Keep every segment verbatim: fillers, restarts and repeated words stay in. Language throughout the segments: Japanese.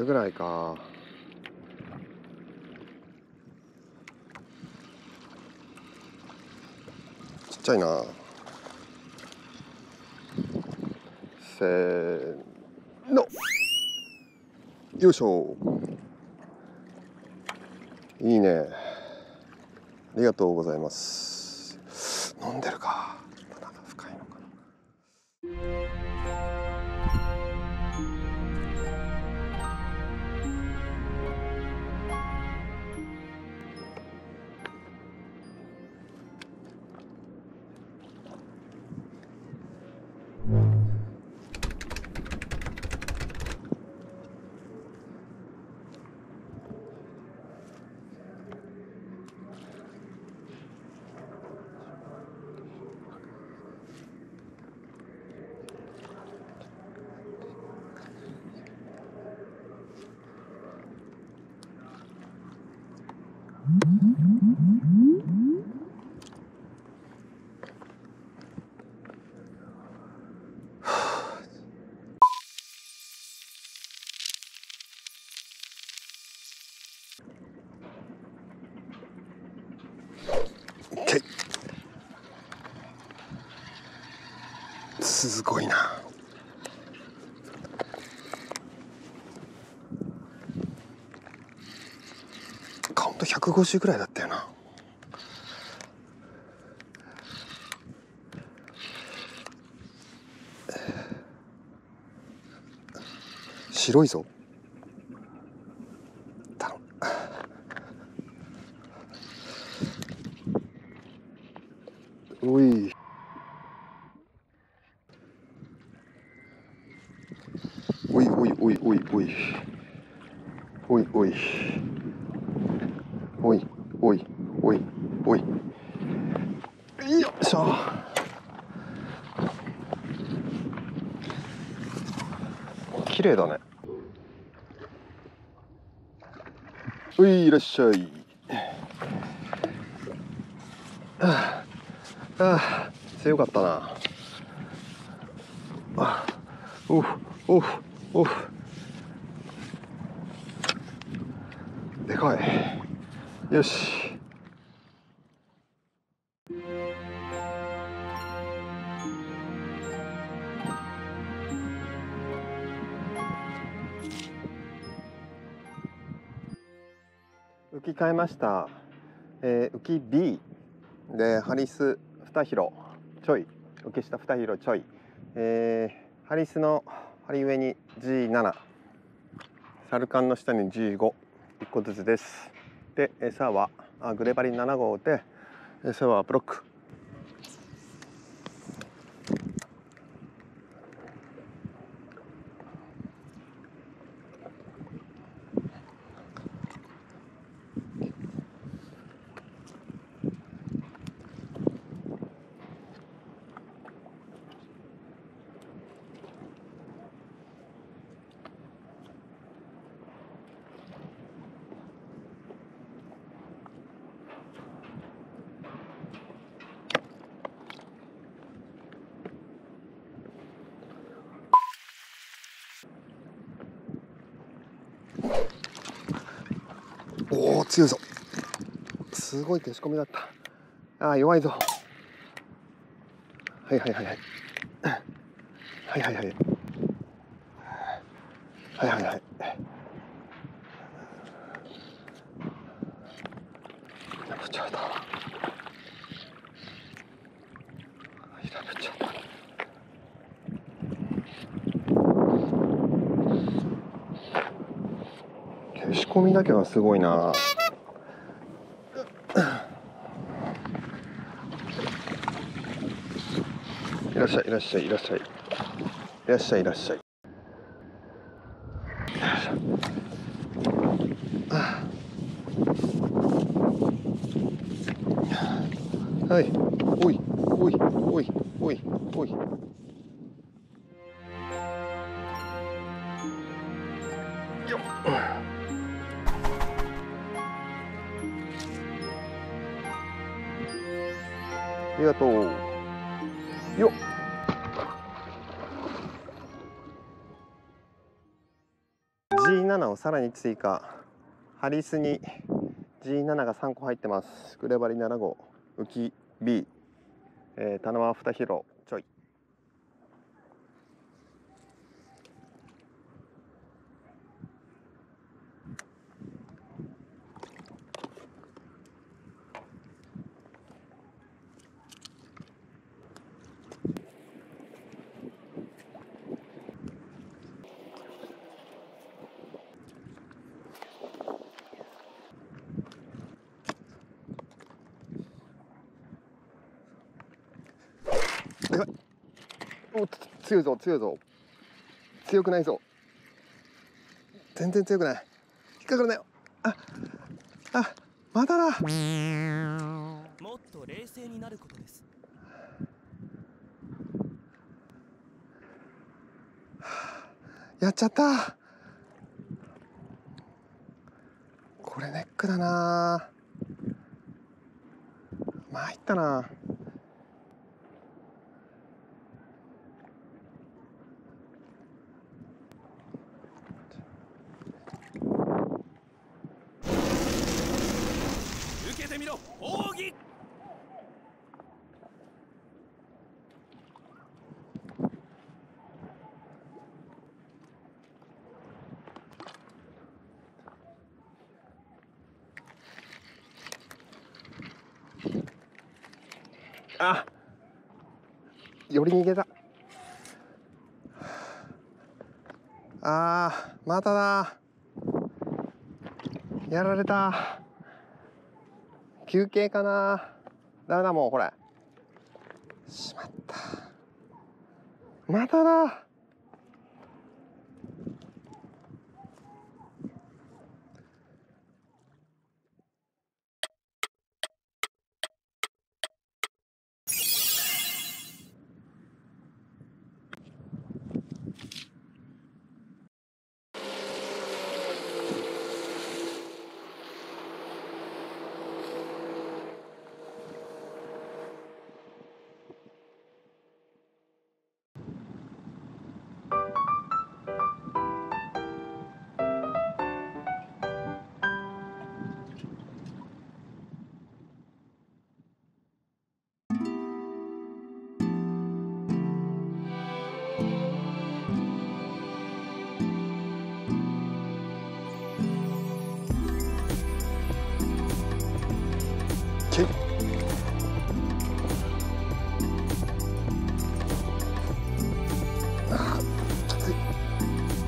くぐらいか。ちっちゃいな。せーの、よいしょ。いいね、ありがとうございます。飲んでるか、なんか深いのかな。すごいな。カウントひゃくごじゅうぐらいだったよな。白いぞ。おい。おいおいおいおいおいおいおいおいおいおいおい、よいしょ。綺麗だね。おい、いらっしゃい。ああ、強かったな。あ、おうおうおう、でかい。よし、浮き替えました、えー、浮き B でハリスに広ちょい、浮き下に広ちょい、えー、ハリスの針上に ジーなな、 サルカンの下に ジーご、 いっこずつです。で、餌はあグレバリンなな号で、餌はブロック。おお、強いぞ。すごい消し込みだった。ああ、弱いぞ。はいはいはいはいはいはいはいはいはいはい、やぶっちゃった、やぶっちゃった。消し込みだけはすごいな。いらっしゃいいらっしゃいいらっしゃいいらっしゃいいらっしゃい。はい、おいおいおいおいおい。よっ、ありがとう。よっ。ジーななじゅうななをさらに追加。ハリスに ジーなな がさんこ入ってます。グレバリなな号、浮き B、 えー、タナワに拾うちょい。お、強いぞ強いぞ、強くないぞ、全然強くない、引っかからないよ。ああ、まだだ。もっと冷静になることです。やっちゃった。これネックだな。参ったな。あ、より逃げた。あー、まただ。やられた。休憩かな。ダメだ、もうこれしまった。まただ。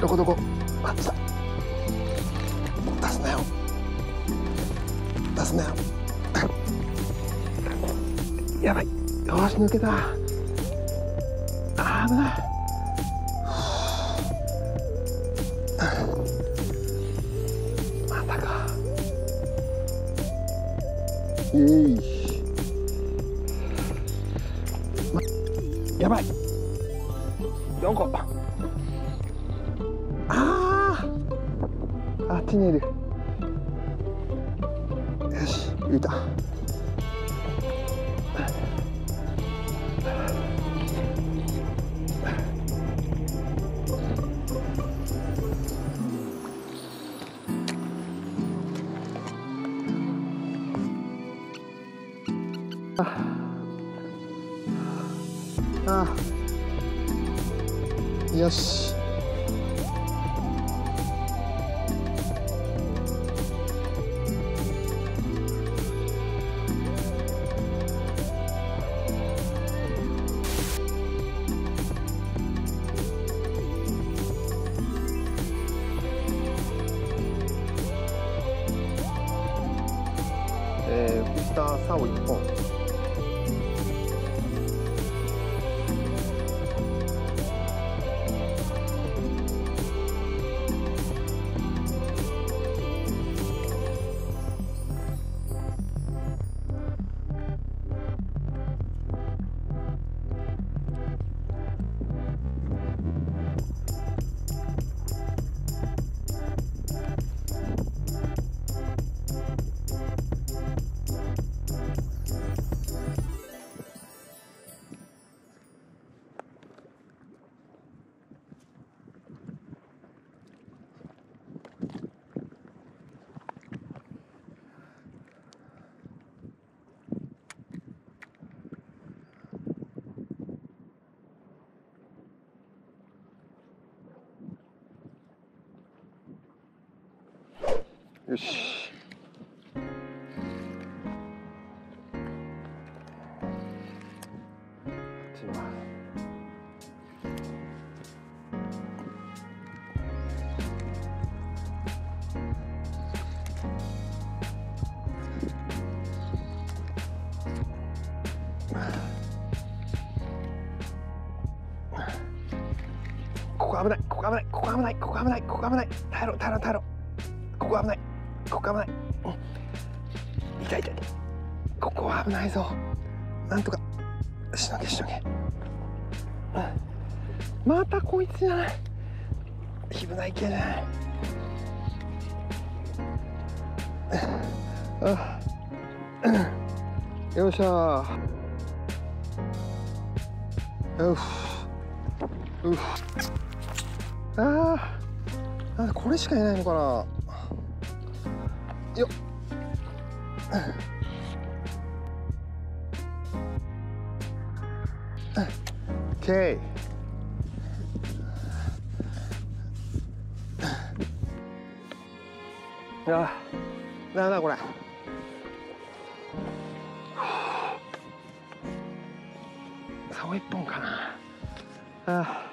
どこどこ、あ、来た。出すなよ出すなよやばい、よし抜けた。あー、危ない。またか。イエーイ、やばい。よんこ。あっちにいる。よし、浮いた。ああ、よし。竿いっぽん。よし。ここ危ない、ここ危ない、ここ危ない、ここ危ない、ここ危ない、耐えろ耐えろ耐えろ、ここ危ない、ここ危ない、うん、痛い痛い、ここは危ないぞ、なんとかしのげしのげ、うん、またこいつじゃない、ひぶない系じゃない、あ、うん、よいしょよし、うっ、あー、あ、これしかいないのかな、よっ、OK、あ、なんだこれ、竿一本かな、ああ。